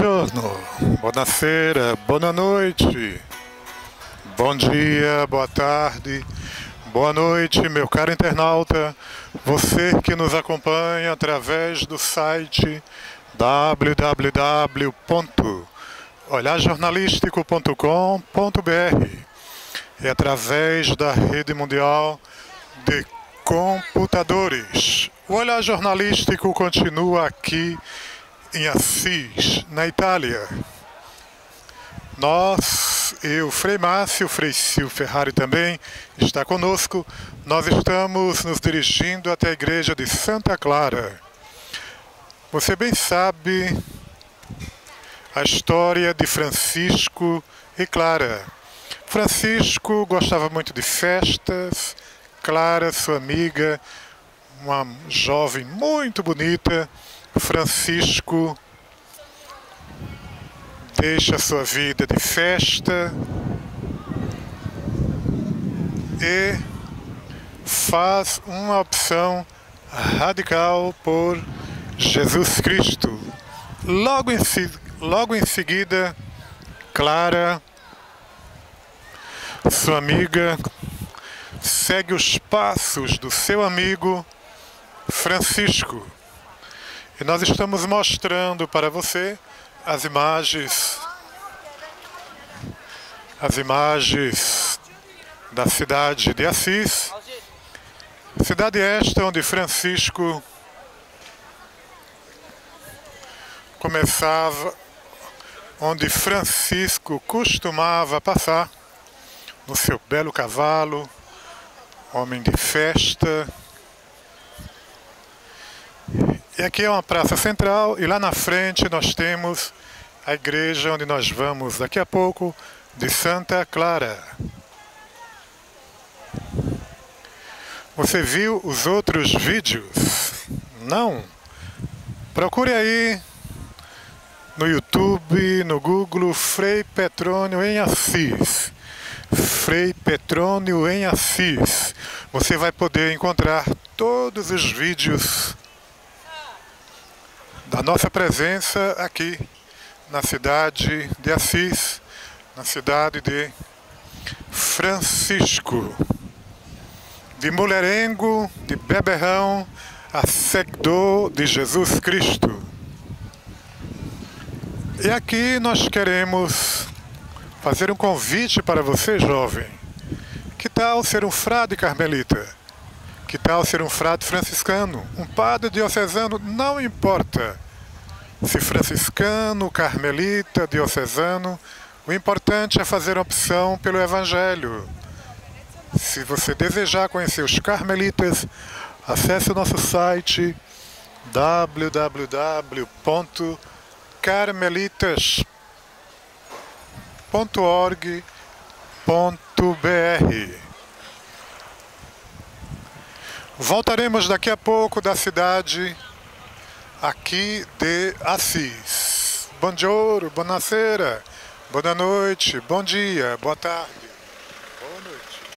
buongiorno, buonasera, boa noite, bom dia, boa tarde, boa noite, meu caro internauta, você que nos acompanha através do site www.olharjornalistico.com.br e através da rede mundial de computadores. O Olhar Jornalístico continua aqui em Assis, na Itália. Nós, eu, Frei Márcio, Frei Silferrari também está conosco. Nós estamos nos dirigindo até a igreja de Santa Clara. Você bem sabe a história de Francisco e Clara. Francisco gostava muito de festas. Clara, sua amiga, uma jovem muito bonita. Francisco deixa sua vida de festa e faz uma opção radical por Jesus Cristo. Logo em seguida, Clara, sua amiga, segue os passos do seu amigo Francisco. E nós estamos mostrando para você as imagens da cidade de Assis, cidade esta onde Francisco costumava passar no seu belo cavalo, homem de festa. E aqui é uma praça central e lá na frente nós temos a igreja onde nós vamos daqui a pouco, de Santa Clara. Você viu os outros vídeos? Não? Procure aí no YouTube, no Google, Frei Petrônio em Assis. Frei Petrônio em Assis. Você vai poder encontrar todos os vídeos da nossa presença aqui na cidade de Assis, na cidade de Francisco de Mulherengo, de Beberrão, a seguidor de Jesus Cristo. E aqui nós queremos fazer um convite para você, jovem. Que tal ser um frade carmelita? Que tal ser um frade franciscano, um padre diocesano? Não importa se franciscano, carmelita, diocesano, o importante é fazer opção pelo Evangelho. Se você desejar conhecer os carmelitas, acesse o nosso site www.carmelitas.org.br. Voltaremos daqui a pouco da cidade aqui de Assis. Buongiorno, buonasera, boa noite, bom dia, boa tarde.